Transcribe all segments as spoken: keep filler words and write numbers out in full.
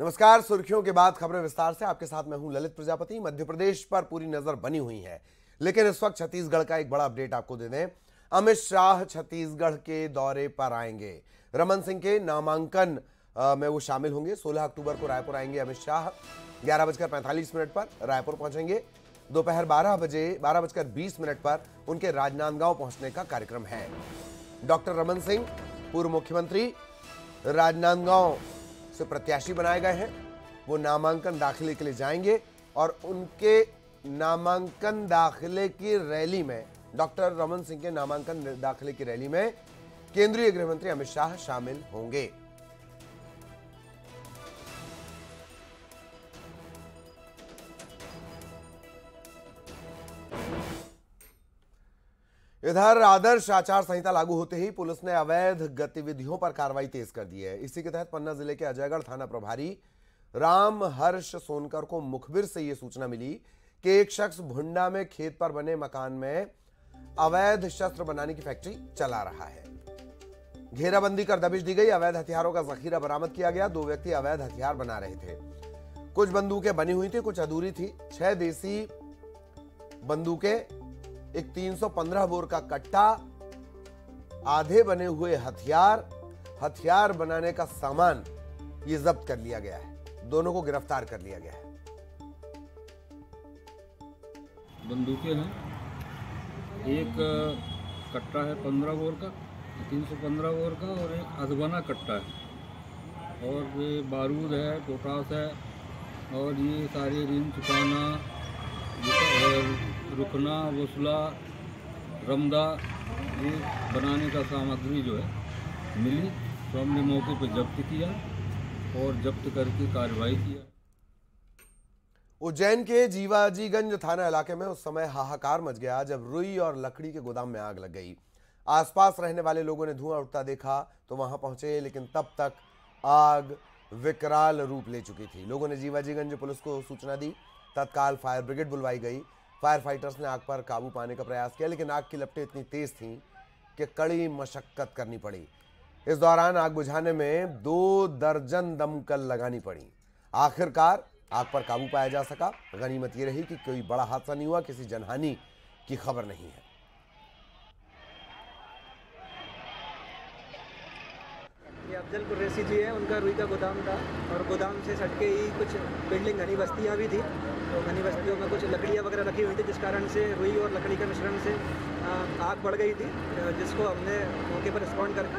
नमस्कार। सुर्खियों के बाद खबरें विस्तार से। आपके साथ मैं हूं ललित प्रजापति। मध्य प्रदेश पर पूरी नजर बनी हुई है, लेकिन इस वक्त छत्तीसगढ़ का एक बड़ा अपडेट आपको दे दें। अमित शाह छत्तीसगढ़ के दौरे पर आएंगे। रमन सिंह के नामांकन में वो शामिल होंगे। सोलह अक्टूबर को रायपुर आएंगे अमित शाह। ग्यारह बजकर पैंतालीस मिनट पर रायपुर पहुंचेंगे। दोपहर बारह बजे बारह बजकर बीस मिनट पर उनके राजनांदगांव पहुंचने का कार्यक्रम है। डॉक्टर रमन सिंह पूर्व मुख्यमंत्री राजनांदगांव से प्रत्याशी बनाए गए हैं। वो नामांकन दाखिले के लिए जाएंगे और उनके नामांकन दाखिले की रैली में, डॉक्टर रमन सिंह के नामांकन दाखिले की रैली में केंद्रीय गृह मंत्री अमित शाह शामिल होंगे। इधर आदर्श आचार संहिता लागू होते ही पुलिस ने अवैध गतिविधियों पर कार्रवाई तेज कर दी है। इसी के तहत पन्ना जिले के अजयगढ़ थाना प्रभारी राम हर्ष सोनकर को मुखबिर से यह सूचना मिली कि एक शख्स भुंडा में खेत पर बने मकान में अवैध शस्त्र बनाने की फैक्ट्री चला रहा है। घेराबंदी कर दबिश दी गई। अवैध हथियारों का जखीरा बरामद किया गया। दो व्यक्ति अवैध हथियार बना रहे थे। कुछ बंदूकें बनी हुई थी, कुछ अधूरी थी। छह देसी बंदूकें, एक तीन सौ पंद्रह बोर का कट्टा, आधे बने हुए हथियार, हथियार बनाने का सामान ये जब्त कर लिया गया है। दोनों को गिरफ्तार कर लिया गया है। बंदूकें हैं, एक कट्टा है पंद्रह बोर का, तीन सौ पंद्रह बोर का, और एक अधबना कट्टा है, और ये बारूद है, पोटास है, और ये सारे ऋण चुकाना, रुकना, वसूला, रमदा, ये बनाने का सामग्री जो है मिली, तो हमने मौके पर जब्त किया और जब्त करके कार्रवाई किया। उज्जैन के जीवाजीगंज थाना इलाके में उस समय हाहाकार मच गया जब रुई और लकड़ी के गोदाम में आग लग गई। आसपास रहने वाले लोगों ने धुआं उठता देखा तो वहां पहुंचे, लेकिन तब तक आग विकराल रूप ले चुकी थी। लोगों ने जीवाजीगंज पुलिस को सूचना दी। तत्काल फायर ब्रिगेड बुलवाई गई। फायर फाइटर्स ने आग पर काबू पाने का प्रयास किया, लेकिन आग की लपटें इतनी तेज थीं कि कड़ी मशक्कत करनी पड़ी। इस दौरान आग बुझाने में दो दर्जन दमकल लगानी पड़ी। आखिरकार आग पर काबू पाया जा सका। गनीमत ये रही कि कोई बड़ा हादसा नहीं हुआ, किसी जनहानि की खबर नहीं है। अब्दुल कुरैशी जी है, उनका रुई का गोदाम था, और गोदाम से सटके ही कुछ बिल्डिंग घनी बस्तियाँ भी थी, तो घनी बस्तियों में कुछ लकड़ियाँ वगैरह रखी हुई थी, जिस कारण से रुई और लकड़ी के मिश्रण से आग बढ़ गई थी, जिसको हमने मौके पर रिस्पॉन्ड कर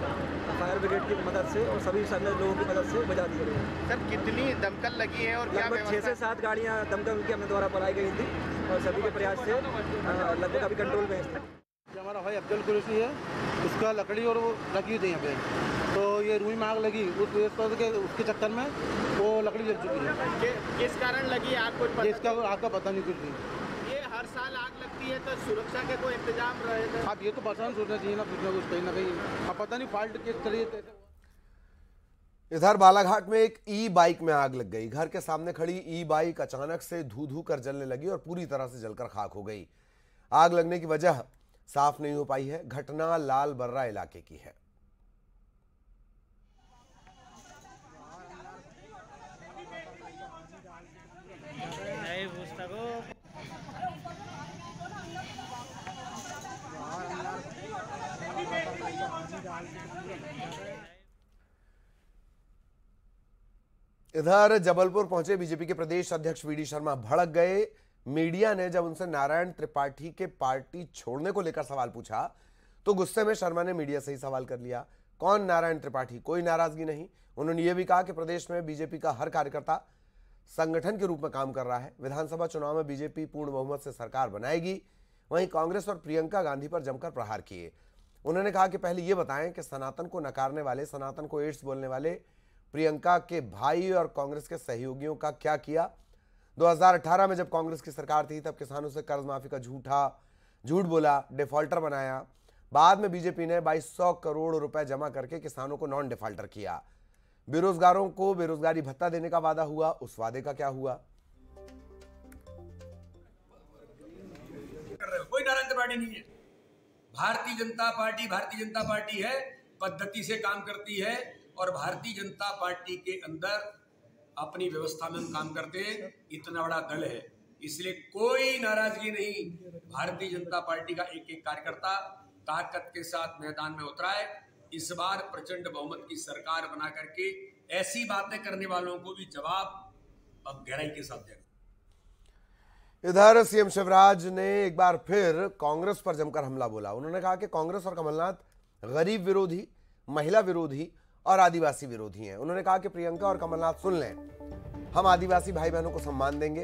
फायर ब्रिगेड की मदद से और सभी सारे लोगों की मदद से बुझा दिया गया। सर, कितनी दमकल लगी है और लगभग छः से सात गाड़ियाँ दमकल की अपने द्वारा बनाई गई थी, और सभी के प्रयास से लगभग अभी कंट्रोल में है। हमारा भाई अब्दुल कुरैशी है, उसका लकड़ी और वो लगी थी यहाँ पे, तो ये रूई में आग लगी, उस के उसके चक्कर में वो लकड़ी जल चुकी है। किस कारण लगी आग को इसका आग का पता नहीं कुछ नहीं। ये हर साल आग लगती है, तो सुरक्षा के कोई इंतजाम रहे? आप ये तो परेशान सोचना चाहिए ना, कुछ ना कुछ कहीं ना कहीं, आप पता नहीं फाल्ट किस तरीके से। इधर बालाघाट में एक ई बाइक में आग लग गई। घर के सामने खड़ी ई बाइक अचानक से धू धू कर जलने लगी और पूरी तरह से जलकर खाक हो गई। आग लगने की वजह साफ नहीं हो पाई है। घटना लाल बर्रा इलाके की है। इधर जबलपुर पहुंचे बीजेपी के प्रदेश अध्यक्ष वीडी शर्मा भड़क गए। मीडिया ने जब उनसे नारायण त्रिपाठी के पार्टी छोड़ने को लेकर सवाल पूछा तो गुस्से में शर्मा ने मीडिया से ही सवाल कर लिया। कौन नारायण त्रिपाठी? कोई नाराजगी नहीं। उन्होंने ये भी कहा कि प्रदेश में बीजेपी का हर कार्यकर्ता संगठन के रूप में काम कर रहा है। विधानसभा चुनाव में बीजेपी पूर्ण बहुमत से सरकार बनाएगी। वहीं कांग्रेस और प्रियंका गांधी पर जमकर प्रहार किए। उन्होंने कहा कि पहले ये बताएं कि सनातन को नकारने वाले, सनातन को एड्स बोलने वाले प्रियंका के भाई और कांग्रेस के सहयोगियों का क्या किया। दो हज़ार अठारह में जब कांग्रेस की सरकार थी तब किसानों से कर्ज माफी का झूठा झूठ बोला, डिफॉल्टर बनाया। बाद में बीजेपी ने बाईस सौ करोड़ रुपए जमा करके किसानों को नॉन डिफॉल्टर किया। बेरोजगारों को बेरोजगारी भत्ता देने का वादा हुआ, उस वादे का क्या हुआ? कोई नारायण त्रिपाठी नहीं है। भारतीय जनता पार्टी भारतीय जनता पार्टी है, पद्धति से काम करती है, और भारतीय जनता पार्टी के अंदर अपनी व्यवस्था में हम काम करते हैं, इतना बड़ा दल है, इसलिए कोई नाराजगी नहीं। भारतीय जनता पार्टी का एक एक कार्यकर्ता ताकत के साथ मैदान में उतरा है। इस बार प्रचंड बहुमत की सरकार बना करके ऐसी बातें करने वालों को भी जवाब अब गहराई के साथ देना। इधर सीएम शिवराज ने एक बार फिर कांग्रेस पर जमकर हमला बोला। उन्होंने कहा कि कांग्रेस और कमलनाथ गरीब विरोधी, महिला विरोधी और आदिवासी विरोधी हैं। उन्होंने कहा कि प्रियंका और कमलनाथ सुन लें, हम आदिवासी भाई बहनों को सम्मान देंगे।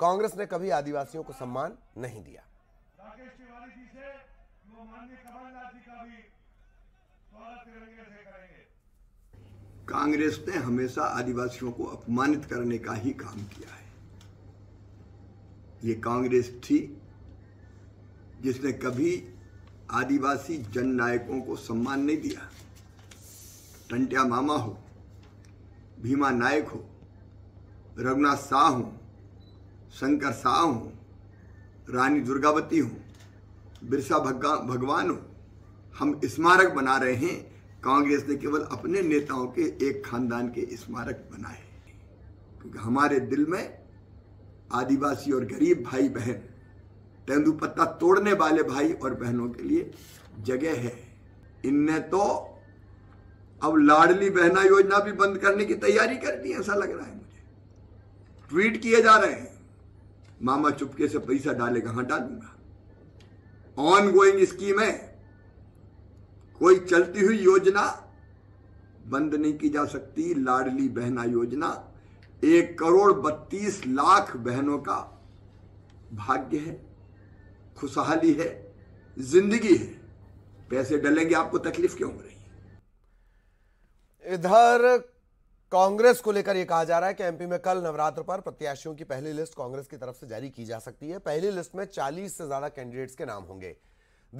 कांग्रेस ने कभी आदिवासियों को सम्मान नहीं दिया। कांग्रेस ने हमेशा आदिवासियों को अपमानित करने का ही काम किया है। ये कांग्रेस थी जिसने कभी आदिवासी जननायकों को सम्मान नहीं दिया। तंत्या मामा हो, भीमा नायक हो, रघुनाथ शाह हो, शंकर शाह हो, रानी दुर्गावती हो, बिरसा भगवान हो, हम स्मारक बना रहे हैं। कांग्रेस ने केवल अपने नेताओं के एक खानदान के स्मारक बनाए, क्योंकि हमारे दिल में आदिवासी और गरीब भाई बहन, तेंदुपत्ता तोड़ने वाले भाई और बहनों के लिए जगह है। इनने तो अब लाडली बहना योजना भी बंद करने की तैयारी कर दी, ऐसा लग रहा है मुझे। ट्वीट किए जा रहे हैं, मामा चुपके से पैसा डालेगा, हाँ डालूंगा। ऑन गोइंग स्कीम है, कोई चलती हुई योजना बंद नहीं की जा सकती। लाडली बहना योजना एक करोड़ बत्तीस लाख बहनों का भाग्य है, खुशहाली है, जिंदगी है। पैसे डालेंगे, आपको तकलीफ क्यों हो रही है? इधर कांग्रेस को लेकर यह कहा जा रहा है कि एमपी में कल नवरात्र पर प्रत्याशियों की पहली लिस्ट कांग्रेस की तरफ से जारी की जा सकती है। पहली लिस्ट में चालीस से ज्यादा कैंडिडेट्स के नाम होंगे।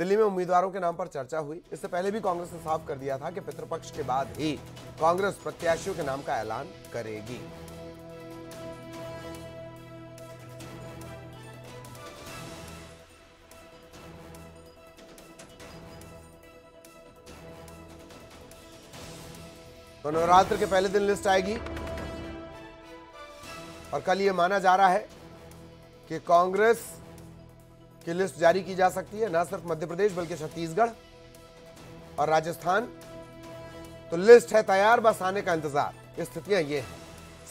दिल्ली में उम्मीदवारों के नाम पर चर्चा हुई। इससे पहले भी कांग्रेस ने साफ कर दिया था कि पितृपक्ष के बाद ही कांग्रेस प्रत्याशियों के नाम का ऐलान करेगी। तो नवरात्र के पहले दिन लिस्ट आएगी और कल ये माना जा रहा है कि कांग्रेस की लिस्ट जारी की जा सकती है, न सिर्फ मध्य प्रदेश बल्कि छत्तीसगढ़ और राजस्थान। तो लिस्ट है तैयार, बस आने का इंतजार। स्थितियां ये हैं,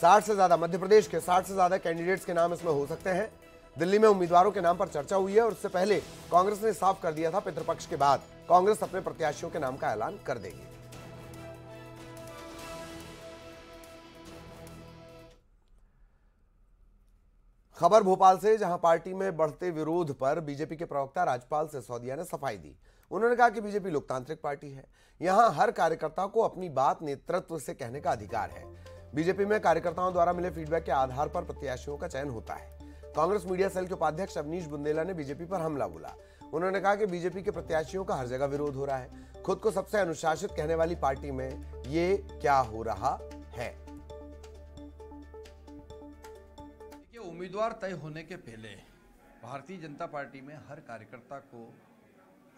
साठ से ज्यादा मध्य प्रदेश के साठ से ज्यादा कैंडिडेट्स के नाम इसमें हो सकते हैं। दिल्ली में उम्मीदवारों के नाम पर चर्चा हुई है और उससे पहले कांग्रेस ने साफ कर दिया था पितृपक्ष के बाद कांग्रेस अपने प्रत्याशियों के नाम का ऐलान कर देगी। खबर भोपाल से, जहां पार्टी में बढ़ते विरोध पर बीजेपी के प्रवक्ता राजपाल सिसोदिया ने सफाई दी। उन्होंने कहा कि बीजेपी लोकतांत्रिक पार्टी है, यहां हर कार्यकर्ता को अपनी बात नेतृत्व से कहने का अधिकार है। बीजेपी में कार्यकर्ताओं द्वारा मिले फीडबैक के आधार पर प्रत्याशियों का चयन होता है। कांग्रेस मीडिया सेल के उपाध्यक्ष अवनीश बुंदेला ने बीजेपी पर हमला बोला। उन्होंने कहा कि बीजेपी के प्रत्याशियों का हर जगह विरोध हो रहा है। खुद को सबसे अनुशासित कहने वाली पार्टी में ये क्या हो रहा है? उम्मीदवार तय होने के पहले भारतीय जनता पार्टी में हर कार्यकर्ता को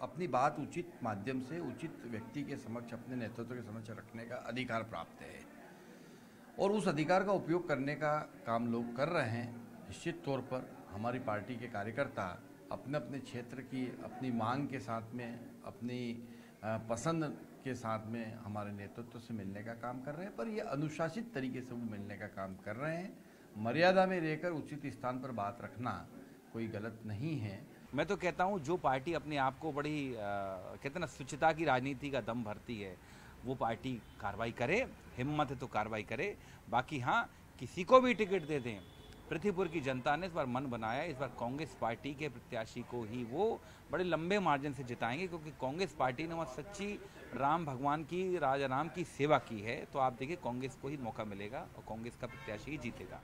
अपनी बात उचित माध्यम से उचित व्यक्ति के समक्ष, अपने नेतृत्व के समक्ष रखने का अधिकार प्राप्त है और उस अधिकार का उपयोग करने का काम लोग कर रहे हैं। निश्चित तौर पर हमारी पार्टी के कार्यकर्ता अपने अपने क्षेत्र की अपनी मांग के साथ में, अपनी पसंद के साथ में हमारे नेतृत्व से मिलने का काम कर रहे हैं, पर ये अनुशासित तरीके से वो मिलने का काम कर रहे हैं। मर्यादा में रहकर उचित स्थान पर बात रखना कोई गलत नहीं है। मैं तो कहता हूँ जो पार्टी अपने आप को बड़ी आ, कहते ना स्वच्छता की राजनीति का दम भरती है, वो पार्टी कार्रवाई करे, हिम्मत है तो कार्रवाई करे। बाकी हाँ, किसी को भी टिकट दे दें। पृथ्वीपुर की जनता ने इस बार मन बनाया, इस बार कांग्रेस पार्टी के प्रत्याशी को ही वो बड़े लंबे मार्जिन से जिताएंगे, क्योंकि कांग्रेस पार्टी ने वहाँ सच्ची राम भगवान की, राजा राम की सेवा की है। तो आप देखिए कांग्रेस को ही मौका मिलेगा और कांग्रेस का प्रत्याशी ही जीतेगा।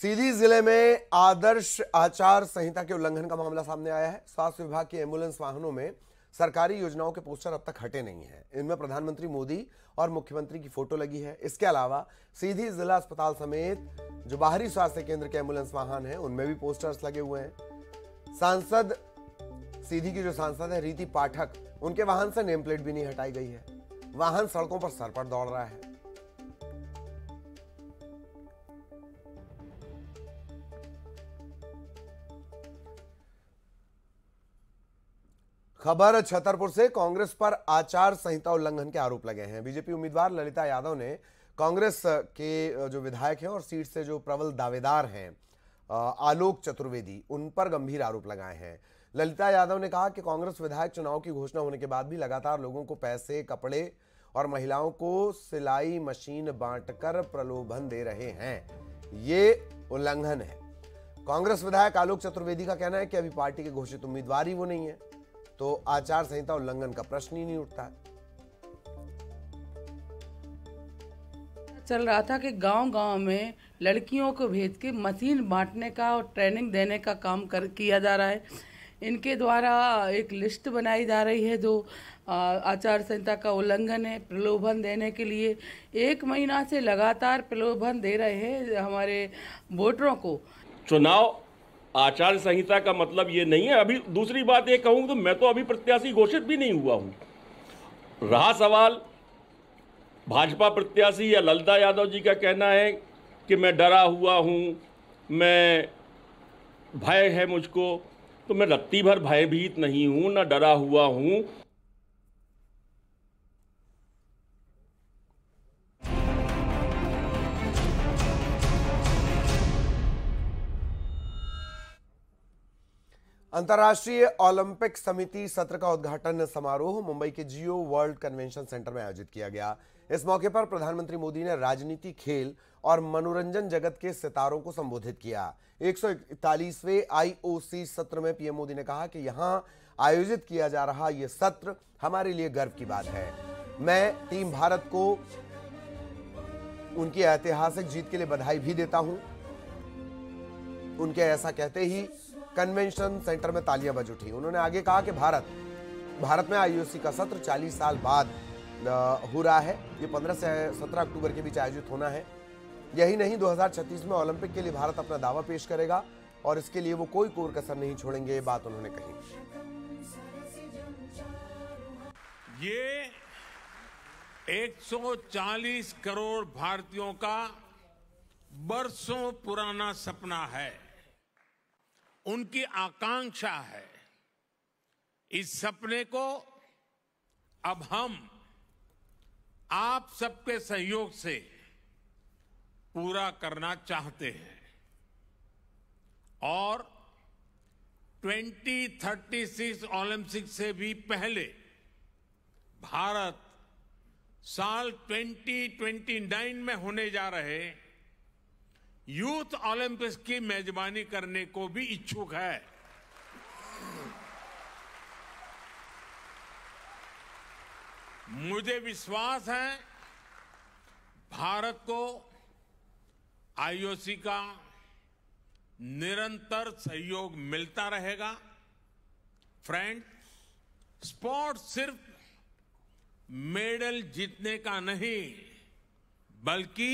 सीधी जिले में आदर्श आचार संहिता के उल्लंघन का मामला सामने आया है। स्वास्थ्य विभाग की एम्बुलेंस वाहनों में सरकारी योजनाओं के पोस्टर अब तक हटे नहीं हैं। इनमें प्रधानमंत्री मोदी और मुख्यमंत्री की फोटो लगी है। इसके अलावा सीधी जिला अस्पताल समेत जो बाहरी स्वास्थ्य केंद्र के एम्बुलेंस वाहन हैं, उनमें भी पोस्टर्स लगे हुए हैं। सांसद सीधी की जो सांसद है रीति पाठक, उनके वाहन से नेम प्लेट भी नहीं हटाई गई है। वाहन सड़कों पर सर पर दौड़ रहा है। खबर छतरपुर से, कांग्रेस पर आचार संहिता उल्लंघन के आरोप लगे हैं। बीजेपी उम्मीदवार ललिता यादव ने कांग्रेस के जो विधायक हैं और सीट से जो प्रबल दावेदार हैं आलोक चतुर्वेदी, उन पर गंभीर आरोप लगाए हैं। ललिता यादव ने कहा कि कांग्रेस विधायक चुनाव की घोषणा होने के बाद भी लगातार लोगों को पैसे, कपड़े और महिलाओं को सिलाई मशीन बांटकर प्रलोभन दे रहे हैं, ये उल्लंघन है। कांग्रेस विधायक आलोक चतुर्वेदी का कहना है कि अभी पार्टी के घोषित उम्मीदवार ही वो नहीं है, तो आचार संहिता उल्लंघन का प्रश्न ही नहीं उठता है। चल रहा था कि गांव-गांव में लड़कियों को भेज के मशीन बांटने का और ट्रेनिंग देने का काम कर किया जा रहा है। इनके द्वारा एक लिस्ट बनाई जा रही है जो आचार संहिता का उल्लंघन है। प्रलोभन देने के लिए एक महीना से लगातार प्रलोभन दे रहे हैं हमारे वोटरों को। चुनाव आचार संहिता का मतलब ये नहीं है। अभी दूसरी बात ये कहूँ तो मैं तो अभी प्रत्याशी घोषित भी नहीं हुआ हूँ। रहा सवाल भाजपा प्रत्याशी या ललिता यादव जी का कहना है कि मैं डरा हुआ हूँ, मैं भय है मुझको, तो मैं रत्ती भर भयभीत नहीं हूँ, ना डरा हुआ हूँ। अंतर्राष्ट्रीय ओलंपिक समिति सत्र का उद्घाटन समारोह मुंबई के जियो वर्ल्ड कन्वेंशन सेंटर में आयोजित किया गया। इस मौके पर प्रधानमंत्री मोदी ने राजनीति, खेल और मनोरंजन जगत के सितारों को संबोधित किया। एक सौ इकतालीसवें आईओसी सत्र में पीएम मोदी ने कहा कि यहां आयोजित किया जा रहा यह सत्र हमारे लिए गर्व की बात है। मैं टीम भारत को उनकी ऐतिहासिक जीत के लिए बधाई भी देता हूं। उनके ऐसा कहते ही कन्वेंशन सेंटर में तालियां बज उठी। उन्होंने आगे कहा कि भारत भारत में आईओसी का सत्र चालीस साल बाद हो रहा है। ये पंद्रह से सत्रह अक्टूबर के बीच आयोजित होना है। यही नहीं, दो हज़ार छत्तीस में ओलंपिक के लिए भारत अपना दावा पेश करेगा और इसके लिए वो कोई कोर कसर नहीं छोड़ेंगे, ये बात उन्होंने कही। ये एक सौ चालीस करोड़ भारतीयों का बरसों पुराना सपना है, उनकी आकांक्षा है। इस सपने को अब हम आप सबके सहयोग से पूरा करना चाहते हैं और दो हज़ार छत्तीस ओलंपिक से भी पहले भारत साल दो हज़ार उनतीस में होने जा रहे यूथ ओलंपिक्स की मेजबानी करने को भी इच्छुक है। मुझे विश्वास है भारत को आईओसी का निरंतर सहयोग मिलता रहेगा। फ्रेंड्स, स्पोर्ट्स सिर्फ मेडल जीतने का नहीं बल्कि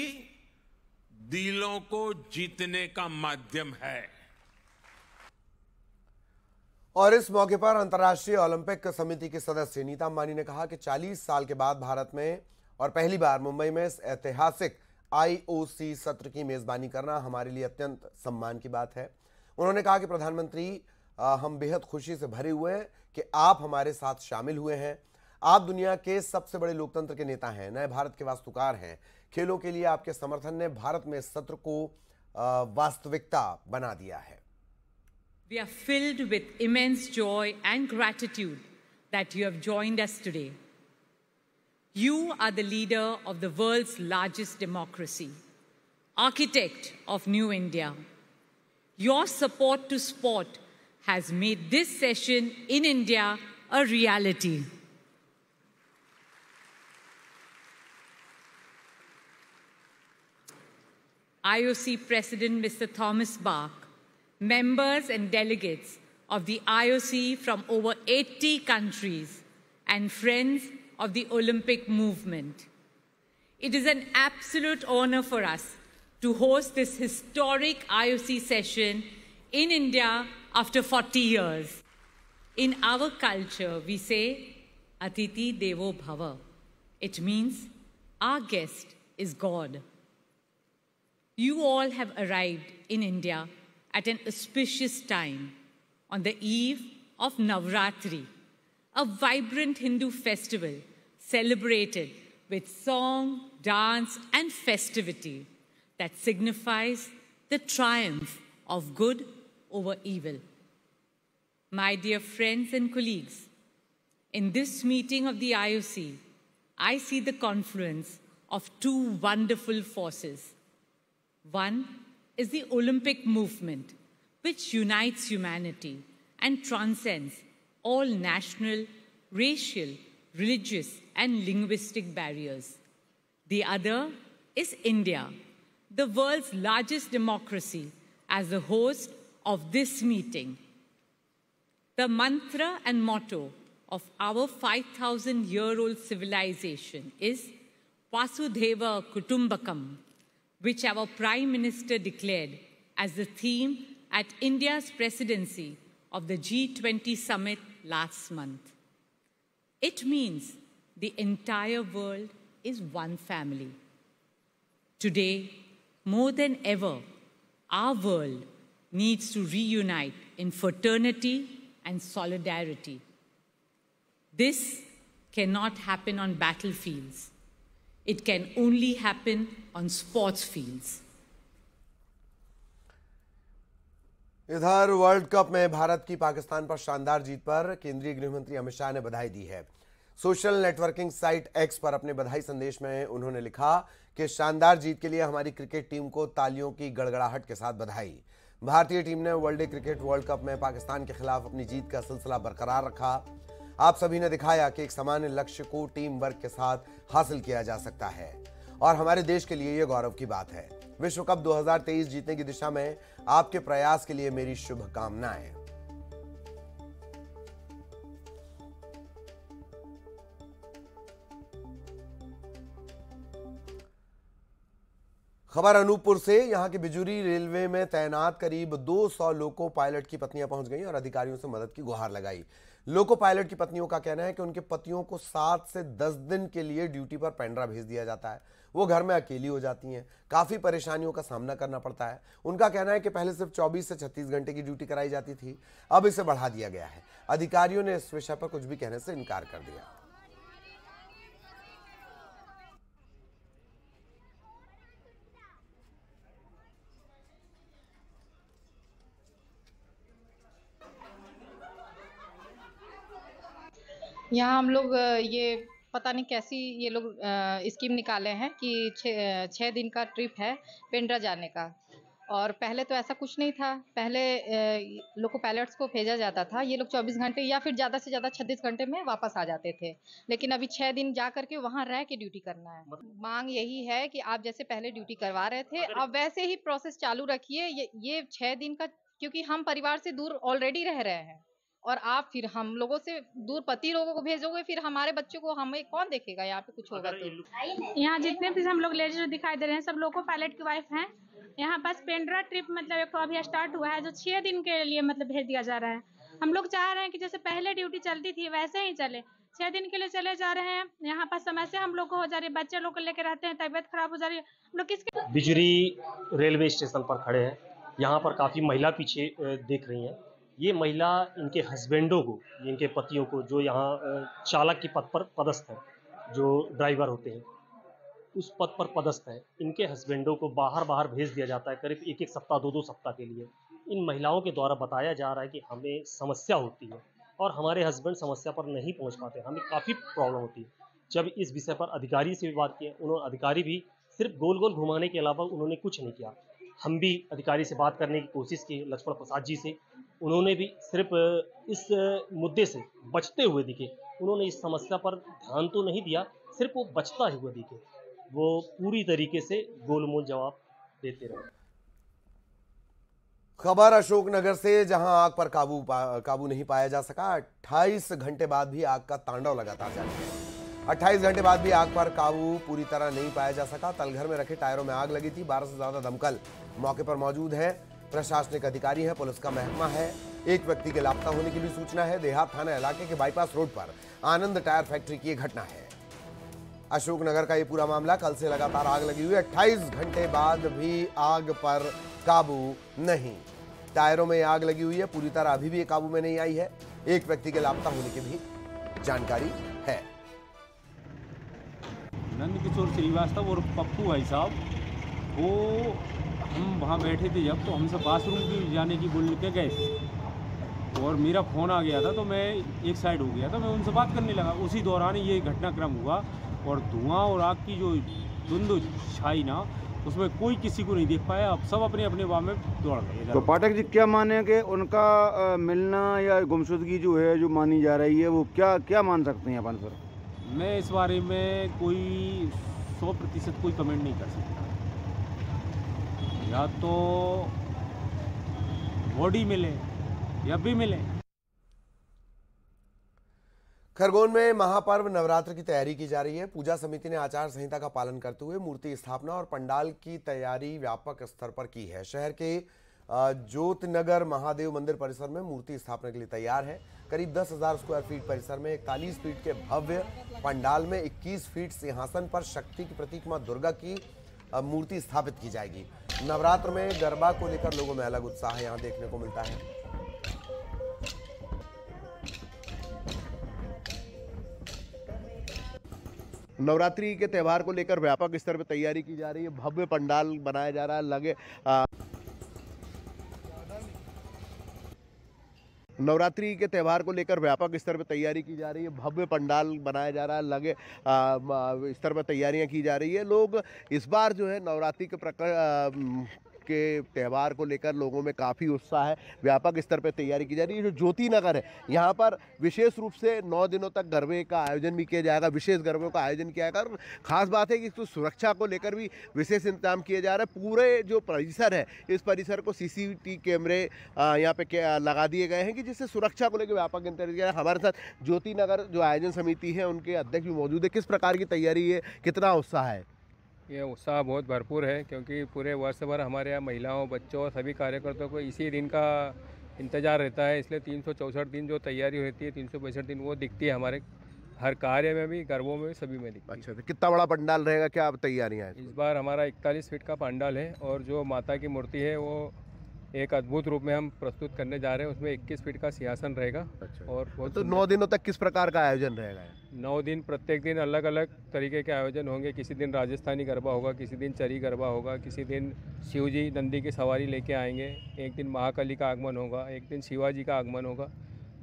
दिलों को जीतने का माध्यम है। और इस मौके पर अंतर्राष्ट्रीय ओलंपिक समिति के सदस्य नीता अंबानी ने कहा कि चालीस साल के बाद भारत में और पहली बार मुंबई में इस ऐतिहासिक आईओसी सत्र की मेजबानी करना हमारे लिए अत्यंत सम्मान की बात है। उन्होंने कहा कि प्रधानमंत्री, हम बेहद खुशी से भरे हुए हैं कि आप हमारे साथ शामिल हुए हैं। आप दुनिया के सबसे बड़े लोकतंत्र के नेता हैं, नए भारत के वास्तुकार हैं। खेलों के लिए आपके समर्थन ने भारत में सत्र को वास्तविकता बना दिया है। We are filled with immense joy and gratitude that you have joined us today. You are the leader of the world's largest democracy, architect of new India. Your support to sport has made this session in India a reality. I O C President Mister Thomas Bach, members and delegates of the I O C from over eighty countries, and friends of the Olympic movement. It is an absolute honor for us to host this historic I O C session in India after forty years. In our culture, we say, Atiti Devo Bhava. It means our guest is God. You all have arrived in India at an auspicious time on the eve of Navratri, a vibrant Hindu festival celebrated with song, dance, and festivity that signifies the triumph of good over evil. My dear friends and colleagues, in this meeting of the I O C, I see the confluence of two wonderful forces. One is the Olympic movement, which unites humanity and transcends all national, racial, religious, and linguistic barriers. The other is India, the world's largest democracy, as the host of this meeting. The mantra and motto of our five thousand year old civilization is Vasudhaiva Kutumbakam, which our Prime Minister declared as the theme at India's presidency of the G twenty summit last month. It means the entire world is one family. Today, more than ever, our world needs to reunite in fraternity and solidarity. This cannot happen on battlefields. It can only happen on sports fields. इधर world cup में भारत की पाकिस्तान पर शानदार जीत पर केंद्रीय गृहमंत्री अमित शाह ने बधाई दी है। सोशल नेटवर्किंग साइट एक्स पर अपने बधाई संदेश में उन्होंने लिखा कि शानदार जीत के लिए हमारी क्रिकेट टीम को तालियों की गड़गड़ाहट के साथ बधाई। भारतीय टीम ने वर्ल्ड क्रिकेट वर्ल्ड कप में पाकिस्तान के खिलाफ अपनी जीत का सिलसिला बरकरार रखा। आप सभी ने दिखाया कि एक सामान्य लक्ष्य को टीम वर्क के साथ हासिल किया जा सकता है और हमारे देश के लिए यह गौरव की बात है। विश्व कप दो हज़ार तेईस जीतने की दिशा में आपके प्रयास के लिए मेरी शुभकामनाएं। खबर अनूपपुर से, यहां के बिजुरी रेलवे में तैनात करीब दो सौ लोको पायलट की पत्नियां पहुंच गईं और अधिकारियों से मदद की गुहार लगाई। लोको पायलट की पत्नियों का कहना है कि उनके पतियों को सात से दस दिन के लिए ड्यूटी पर पेंड्रा भेज दिया जाता है। वो घर में अकेली हो जाती हैं, काफ़ी परेशानियों का सामना करना पड़ता है। उनका कहना है कि पहले सिर्फ चौबीस से छत्तीस घंटे की ड्यूटी कराई जाती थी, अब इसे बढ़ा दिया गया है। अधिकारियों ने इस विषय पर कुछ भी कहने से इनकार कर दिया। यहाँ हम लोग ये पता नहीं कैसी ये लोग स्कीम निकाले हैं कि छः दिन का ट्रिप है पेंड्रा जाने का, और पहले तो ऐसा कुछ नहीं था। पहले लोको पायलट्स को भेजा जाता था, ये लोग चौबीस घंटे या फिर ज़्यादा से ज़्यादा छत्तीस घंटे में वापस आ जाते थे, लेकिन अभी छः दिन जा करके वहाँ रह के ड्यूटी करना है। मांग यही है कि आप जैसे पहले ड्यूटी करवा रहे थे आप वैसे ही प्रोसेस चालू रखिए। ये ये छः दिन का, क्योंकि हम परिवार से दूर ऑलरेडी रह रहे हैं और आप फिर हम लोगों से दूर पति लोगों को भेजोगे, फिर हमारे बच्चों को हमें कौन देखेगा? यहाँ पे कुछ होगा तो। यहाँ जितने भी हम लोग लेडीज दिखाई दे रहे हैं सब लोगों पायलट की वाइफ हैं। यहाँ पास पेंड्रा ट्रिप मतलब एक तो अभी स्टार्ट हुआ है जो छह दिन के लिए मतलब भेज दिया जा रहा है। हम लोग चाह रहे हैं कि जैसे पहले ड्यूटी चलती थी वैसे ही चले, छह दिन के लिए चले जा रहे हैं। यहाँ पास समस्या हम लोग को हो जा रही है, बच्चे लोग को लेकर रहते हैं, तबियत खराब हो जा रही है। हम लोग किसके बिजरी रेलवे स्टेशन पर खड़े हैं, यहाँ पर काफी महिला पीछे देख रही है। ये महिला इनके हस्बैंडों को, इनके पतियों को, जो यहाँ चालक के पद पर पदस्थ हैं, जो ड्राइवर होते हैं उस पद पर पदस्थ हैं, इनके हस्बैंडों को बाहर बाहर भेज दिया जाता है करीब एक एक सप्ताह दो दो सप्ताह के लिए। इन महिलाओं के द्वारा बताया जा रहा है कि हमें समस्या होती है और हमारे हस्बैंड समस्या पर नहीं पहुँच पाते, हमें काफ़ी प्रॉब्लम होती है। जब इस विषय पर अधिकारी से भी बात की, उन्होंने अधिकारी भी सिर्फ गोल गोल घुमाने के अलावा उन्होंने कुछ नहीं किया। हम भी अधिकारी से बात करने की कोशिश की, लक्ष्मण प्रसाद जी से, उन्होंने भी सिर्फ इस मुद्दे से बचते हुए दिखे। उन्होंने इस समस्या पर ध्यान तो नहीं दिया, सिर्फ वो बचता हुआ दिखे, वो पूरी तरीके से गोलमोल जवाब देते रहे। खबर अशोक नगर से, जहां आग पर काबू काबू नहीं पाया जा सका। अट्ठाईस घंटे बाद भी आग का तांडव लगातार जारी है। अट्ठाईस घंटे बाद भी आग पर काबू पूरी तरह नहीं पाया जा सका। तलघर में रखे टायरों में आग लगी थी। बारह से ज्यादा दमकल मौके पर मौजूद है, प्रशासनिक अधिकारी है, पुलिस का महकमा है। एक व्यक्ति के लापता होने की भी सूचना है। देहात थाना इलाके के बाईपास रोड पर आनंद टायर फैक्ट्री की घटना है। अशोकनगर का ये पूरा मामला, कल से लगातार आग लगी हुई। अट्ठाईस घंटे बाद भी आग पर काबू नहीं। टायरों में आग लगी हुई है, पूरी तरह अभी भी काबू में नहीं आई है। एक व्यक्ति के लापता होने की भी जानकारी है। नंद किशोर श्रीवास्तव और पप्पू भाई साहब वो हम वहाँ बैठे थे जब, तो हमसे बाथरूम की जाने की बोल के गए थे और मेरा फ़ोन आ गया था तो मैं एक साइड हो गया था, मैं उनसे बात करने लगा। उसी दौरान ये घटनाक्रम हुआ और धुआं और आग की जो धुंध छाई ना उसमें कोई किसी को नहीं देख पाया, अब सब अपने अपने वाह में दौड़ गए। तो पाठक जी क्या माने कि उनका आ, मिलना या गुमशुदगी जो है जो मानी जा रही है वो क्या क्या मान सकते हैं अपन सर? मैं इस बारे में कोई सौ प्रतिशत कोई कमेंट नहीं कर सकता, या तो बॉडी मिले या भी मिले। खरगोन में महापर्व नवरात्र की तैयारी की जा रही है। पूजा समिति ने आचार संहिता का पालन करते हुए मूर्ति स्थापना और पंडाल की तैयारी व्यापक स्तर पर की है। शहर के ज्योति नगर महादेव मंदिर परिसर में मूर्ति स्थापना के लिए तैयार है। करीब दस हजार स्क्वायर फीट परिसर में इकतालीस फीट के भव्य पंडाल में इक्कीस फीट सिंहासन पर शक्ति की प्रतीक माँ दुर्गा की मूर्ति स्थापित की जाएगी। नवरात्र में गरबा को लेकर लोगों में अलग उत्साह यहाँ देखने को मिलता है। नवरात्रि के त्यौहार को लेकर व्यापक स्तर पर तैयारी की जा रही है, भव्य पंडाल बनाया जा रहा है। लगे आ... नवरात्रि के त्यौहार को लेकर व्यापक स्तर पर तैयारी की जा रही है, भव्य पंडाल बनाया जा रहा है, लगे स्तर पर तैयारियां की जा रही है। लोग इस बार जो है नवरात्रि के प्रकार के त्यौहार को लेकर लोगों में काफ़ी उत्साह है, व्यापक स्तर पर तैयारी की जा रही है। जो ज्योति नगर है यहाँ पर विशेष रूप से नौ दिनों तक गरबे का आयोजन भी किया जाएगा, विशेष गरबों का आयोजन किया जाएगा। और ख़ास बात है कि तो सुरक्षा को लेकर भी विशेष इंतजाम किया जा रहा है। पूरे जो परिसर है इस परिसर को सीसीटीवी कैमरे यहाँ पे लगा दिए गए हैं कि जिससे सुरक्षा को लेकर व्यापक इंतजाम। हमारे साथ ज्योति नगर जो आयोजन समिति है उनके अध्यक्ष भी मौजूद है। किस प्रकार की तैयारी है, कितना उत्साह है? ये उत्साह बहुत भरपूर है क्योंकि पूरे वर्ष भर हमारे यहाँ महिलाओं, बच्चों और सभी कार्यकर्ताओं को इसी दिन का इंतजार रहता है, इसलिए तीन सौ चौंसठ दिन जो तैयारी रहती है, तीन सौ पैंसठ दिन वो दिखती है हमारे हर कार्य में भी, गरबों में सभी में दिखती है। अच्छा, तो कितना बड़ा पंडाल रहेगा, क्या तैयारियाँ? इस बार हमारा इकतालीस फीट का पंडाल है और जो माता की मूर्ति है वो एक अद्भुत रूप में हम प्रस्तुत करने जा रहे हैं। उसमें इक्कीस फीट का सिंहासन रहेगा। अच्छा। और तो नौ दिनों तक किस प्रकार का आयोजन रहेगा? नौ दिन प्रत्येक दिन अलग अलग तरीके के आयोजन होंगे। किसी दिन राजस्थानी गरबा होगा, किसी दिन चरी गरबा होगा, किसी दिन शिवजी नंदी की सवारी लेके आएंगे, एक दिन महाकाली का आगमन होगा, एक दिन शिवाजी का आगमन होगा।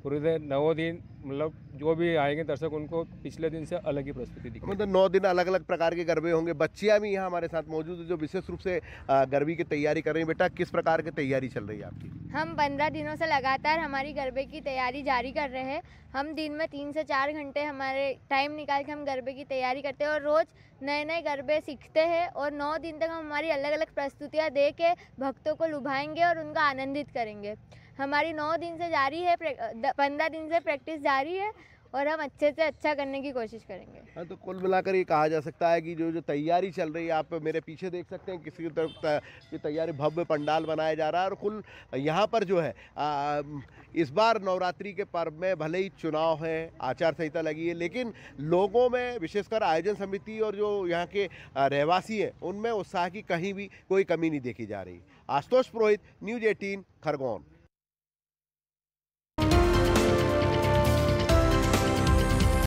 पूरे दिन नौ दिन मतलब जो भी आएंगे दर्शक उनको पिछले दिन से अलग ही प्रस्तुति दिखेगी। मतलब नौ दिन अलग अलग प्रकार के गरबे होंगे। बच्चियां भी यहाँ हमारे साथ मौजूद है जो विशेष रूप से गरबे की तैयारी कर रही हैं। बेटा, किस प्रकार की तैयारी चल रही है आपकी? हम पंद्रह दिनों से लगातार हमारी गरबे की तैयारी जारी कर रहे हैं। हम दिन में तीन से चार घंटे हमारे टाइम निकाल के हम गरबे की तैयारी करते हैं और रोज़ नए नए गरबे सीखते हैं और नौ दिन तक हम हमारी अलग अलग प्रस्तुतियाँ दे के भक्तों को लुभाएंगे और उनका आनंदित करेंगे। हमारी नौ दिन से जारी है, पंद्रह दिन से प्रैक्टिस जारी है और हम अच्छे से अच्छा करने की कोशिश करेंगे। हाँ, तो कुल मिलाकर ये कहा जा सकता है कि जो जो तैयारी चल रही है, आप मेरे पीछे देख सकते हैं किसी तरफ की तैयारी, भव्य पंडाल बनाया जा रहा है। और कुल यहाँ पर जो है आ, इस बार नवरात्रि के पर्व में भले ही चुनाव है, आचार संहिता लगी है, लेकिन लोगों में विशेषकर आयोजन समिति और जो यहाँ के रहवासी हैं उनमें उत्साह की कहीं भी कोई कमी नहीं देखी जा रही। Ashutosh Purohit, news eighteen, Khargone.